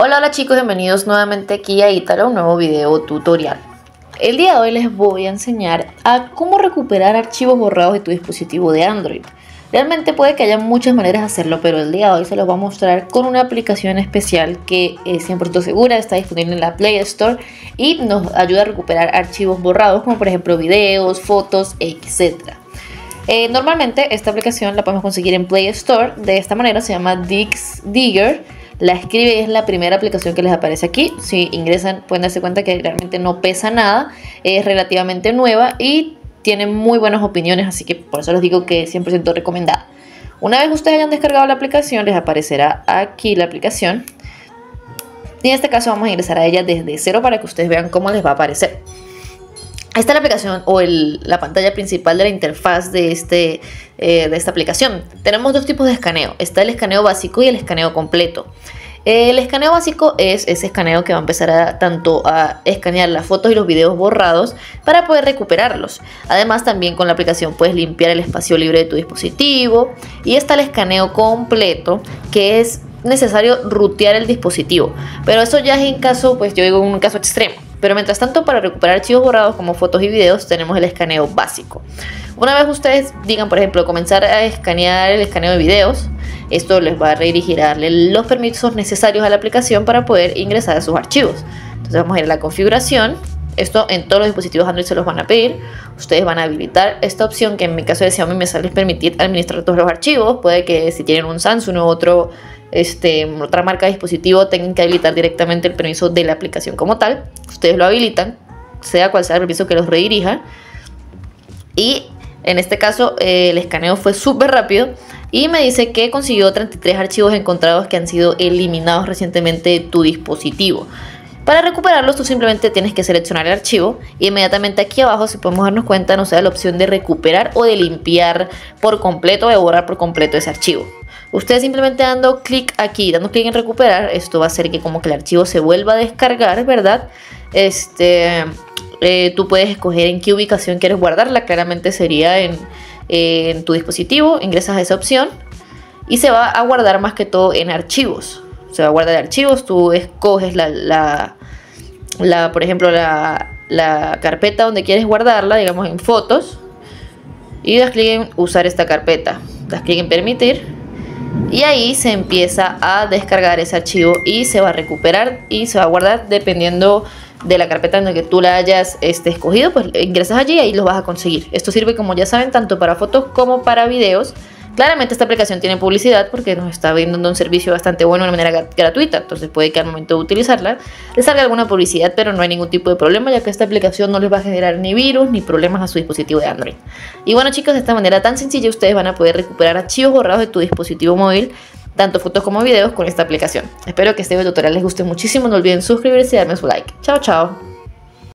Hola chicos, bienvenidos nuevamente aquí a Italo, un nuevo video tutorial. El día de hoy les voy a enseñar a cómo recuperar archivos borrados de tu dispositivo de Android. Realmente puede que haya muchas maneras de hacerlo, pero el día de hoy se los voy a mostrar con una aplicación especial que es 100% segura, está disponible en la Play Store y nos ayuda a recuperar archivos borrados como por ejemplo videos, fotos, etc. Normalmente esta aplicación la podemos conseguir en Play Store, de esta manera se llama Disk Digger. La escribe, es la primera aplicación que les aparece aquí. Si ingresan pueden darse cuenta que realmente no pesa nada, es relativamente nueva y tienen muy buenas opiniones, así que por eso les digo que es 100% recomendada. Una vez ustedes hayan descargado la aplicación, les aparecerá aquí la aplicación. Y en este caso vamos a ingresar a ella desde cero para que ustedes vean cómo les va a aparecer. Esta es la aplicación o la pantalla principal de la interfaz de esta aplicación. Tenemos dos tipos de escaneo. Está el escaneo básico y el escaneo completo. El escaneo básico es ese escaneo que va a empezar a escanear las fotos y los videos borrados para poder recuperarlos. Además, también con la aplicación puedes limpiar el espacio libre de tu dispositivo. Y está el escaneo completo, que es necesario rutear el dispositivo. Pero eso ya es en caso, pues yo digo en un caso extremo. Pero mientras tanto, para recuperar archivos borrados como fotos y videos, tenemos el escaneo básico. Una vez ustedes digan, por ejemplo, comenzar a escanear el escaneo de videos, esto les va a redirigir a darle los permisos necesarios a la aplicación para poder ingresar a sus archivos. Entonces vamos a ir a la configuración. Esto en todos los dispositivos Android se los van a pedir. Ustedes van a habilitar esta opción que en mi caso de Xiaomi me sale permitir administrar todos los archivos. Puede que si tienen un Samsung o otra marca de dispositivo tengan que habilitar directamente el permiso de la aplicación como tal. Ustedes lo habilitan, sea cual sea el permiso que los redirija. Y en este caso el escaneo fue súper rápido y me dice que consiguió 33 archivos encontrados que han sido eliminados recientemente de tu dispositivo. Para recuperarlos tú simplemente tienes que seleccionar el archivo y inmediatamente aquí abajo, si podemos darnos cuenta, nos da la opción de recuperar o de limpiar por completo o de borrar por completo ese archivo. Ustedes simplemente dando clic aquí, dando clic en recuperar, esto va a hacer que como que el archivo se vuelva a descargar, ¿verdad? Tú puedes escoger en qué ubicación quieres guardarla, claramente sería en tu dispositivo, ingresas a esa opción y se va a guardar más que todo en archivos. Se va a guardar archivos, tú escoges por ejemplo la carpeta donde quieres guardarla, digamos en fotos, y das clic en usar esta carpeta, das clic en permitir y ahí se empieza a descargar ese archivo y se va a recuperar y se va a guardar dependiendo de la carpeta en la que tú la hayas escogido, pues ingresas allí y ahí los vas a conseguir. Esto sirve, como ya saben, tanto para fotos como para videos. Claramente esta aplicación tiene publicidad porque nos está brindando un servicio bastante bueno de manera gratuita, entonces puede que al momento de utilizarla les salga alguna publicidad, pero no hay ningún tipo de problema ya que esta aplicación no les va a generar ni virus ni problemas a su dispositivo de Android. Y bueno chicos, de esta manera tan sencilla ustedes van a poder recuperar archivos borrados de tu dispositivo móvil, tanto fotos como videos, con esta aplicación. Espero que este video tutorial les guste muchísimo, no olviden suscribirse y darme su like. Chao, chao.